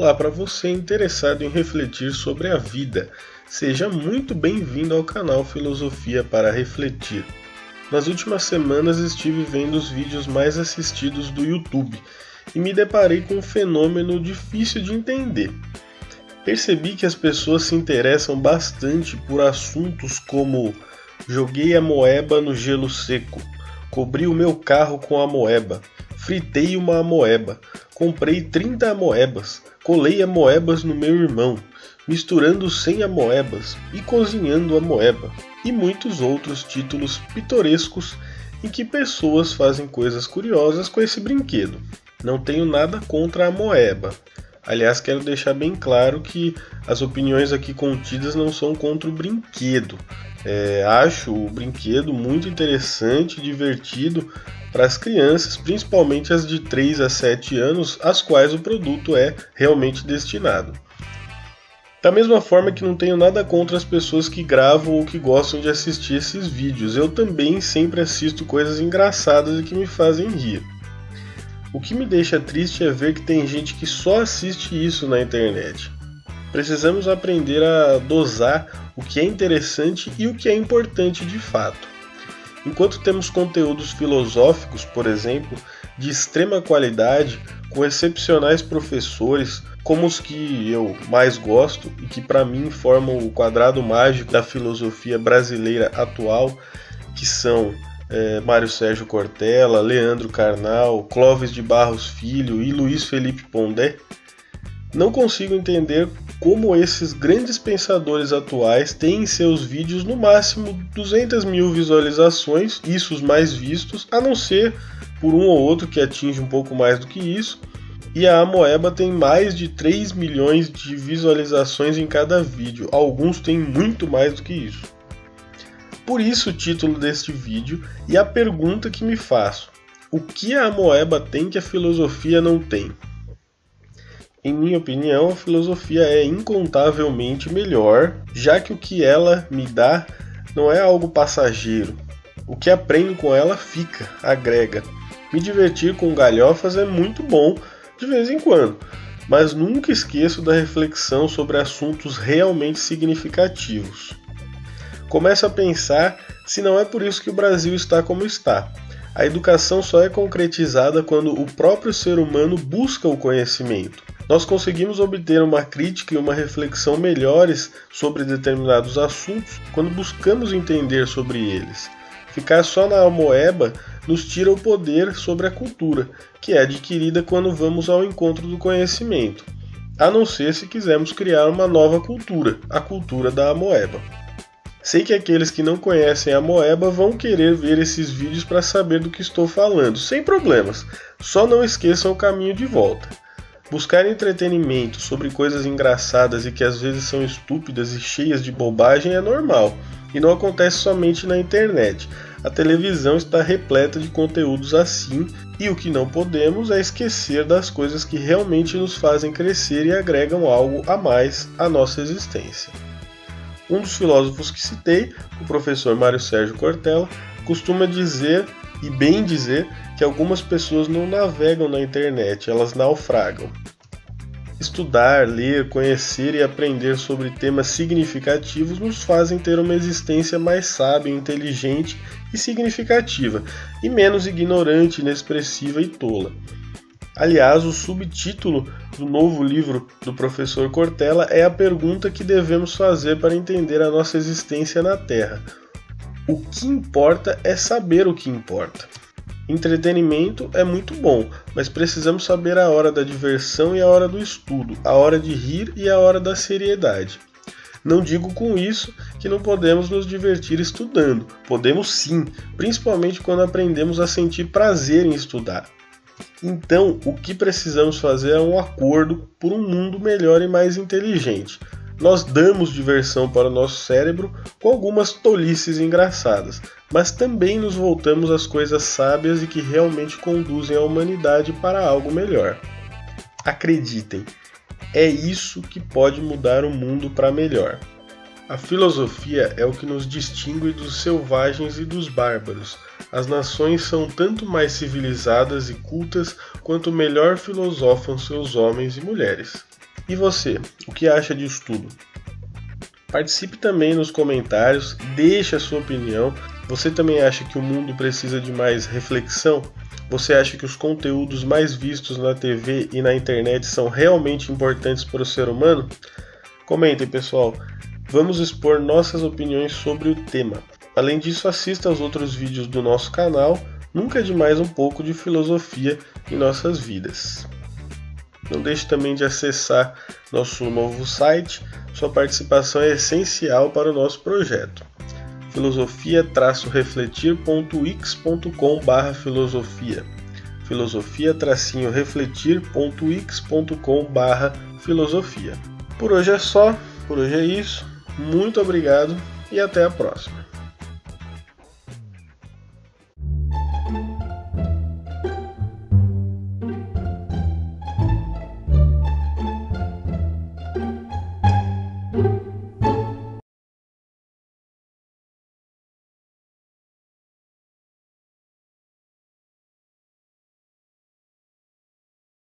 Olá para você interessado em refletir sobre a vida. Seja muito bem-vindo ao canal Filosofia para Refletir. Nas últimas semanas estive vendo os vídeos mais assistidos do YouTube e me deparei com um fenômeno difícil de entender. Percebi que as pessoas se interessam bastante por assuntos como joguei a moeba no gelo seco, cobri o meu carro com amoeba, fritei uma amoeba, comprei 30 amoebas, colei amoebas no meu irmão, misturando 100 amoebas e cozinhando amoeba, e muitos outros títulos pitorescos em que pessoas fazem coisas curiosas com esse brinquedo. Não tenho nada contra a amoeba. Aliás, quero deixar bem claro que as opiniões aqui contidas não são contra o brinquedo. Acho o brinquedo muito interessante, divertido para as crianças, principalmente as de 3 a 7 anos, às quais o produto é realmente destinado. Da mesma forma que não tenho nada contra as pessoas que gravam ou que gostam de assistir esses vídeos. Eu também sempre assisto coisas engraçadas e que me fazem rir. O que me deixa triste é ver que tem gente que só assiste isso na internet. Precisamos aprender a dosar o que é interessante e o que é importante de fato. Enquanto temos conteúdos filosóficos, por exemplo, de extrema qualidade, com excepcionais professores, como os que eu mais gosto e que para mim formam o quadrado mágico da filosofia brasileira atual, que são Mário Sérgio Cortella, Leandro Carnal, Clóvis de Barros Filho e Luiz Felipe Pondé, não consigo entender como esses grandes pensadores atuais têm em seus vídeos no máximo 200 mil visualizações, isso os mais vistos, a não ser por um ou outro que atinge um pouco mais do que isso, e a amoeba tem mais de 3 milhões de visualizações em cada vídeo, alguns têm muito mais do que isso. Por isso o título deste vídeo e a pergunta que me faço: o que a amoeba tem que a filosofia não tem? Em minha opinião, a filosofia é incontavelmente melhor, já que o que ela me dá não é algo passageiro. O que aprendo com ela fica, agrega. Me divertir com galhofas é muito bom, de vez em quando, mas nunca esqueço da reflexão sobre assuntos realmente significativos. Começo a pensar se não é por isso que o Brasil está como está. A educação só é concretizada quando o próprio ser humano busca o conhecimento. Nós conseguimos obter uma crítica e uma reflexão melhores sobre determinados assuntos quando buscamos entender sobre eles. Ficar só na amoeba nos tira o poder sobre a cultura, que é adquirida quando vamos ao encontro do conhecimento, a não ser se quisermos criar uma nova cultura, a cultura da amoeba. Sei que aqueles que não conhecem a amoeba vão querer ver esses vídeos para saber do que estou falando, sem problemas, só não esqueçam o caminho de volta. Buscar entretenimento sobre coisas engraçadas e que às vezes são estúpidas e cheias de bobagem é normal, e não acontece somente na internet. A televisão está repleta de conteúdos assim, e o que não podemos é esquecer das coisas que realmente nos fazem crescer e agregam algo a mais à nossa existência. Um dos filósofos que citei, o professor Mário Sérgio Cortella, costuma dizer, e bem dizer, que algumas pessoas não navegam na internet, elas naufragam. Estudar, ler, conhecer e aprender sobre temas significativos nos fazem ter uma existência mais sábia, inteligente e significativa, e menos ignorante, inexpressiva e tola. Aliás, o subtítulo do novo livro do professor Cortella é a pergunta que devemos fazer para entender a nossa existência na Terra. O que importa é saber o que importa. Entretenimento é muito bom, mas precisamos saber a hora da diversão e a hora do estudo, a hora de rir e a hora da seriedade. Não digo com isso que não podemos nos divertir estudando. Podemos sim, principalmente quando aprendemos a sentir prazer em estudar. Então, o que precisamos fazer é um acordo por um mundo melhor e mais inteligente. Nós damos diversão para o nosso cérebro com algumas tolices engraçadas, mas também nos voltamos às coisas sábias e que realmente conduzem a humanidade para algo melhor. Acreditem, é isso que pode mudar o mundo para melhor. A filosofia é o que nos distingue dos selvagens e dos bárbaros. As nações são tanto mais civilizadas e cultas quanto melhor filosofam seus homens e mulheres. E você, o que acha disso tudo? Participe também nos comentários, deixe a sua opinião. Você também acha que o mundo precisa de mais reflexão? Você acha que os conteúdos mais vistos na TV e na internet são realmente importantes para o ser humano? Comentem, pessoal. Vamos expor nossas opiniões sobre o tema. Além disso, assista aos outros vídeos do nosso canal. Nunca é demais um pouco de filosofia em nossas vidas. Não deixe também de acessar nosso novo site. Sua participação é essencial para o nosso projeto. filosofia-refletir.wix.com/filosofia filosofia-refletir.wix.com/filosofia. Por hoje é só, por hoje é isso. Muito obrigado e até a próxima.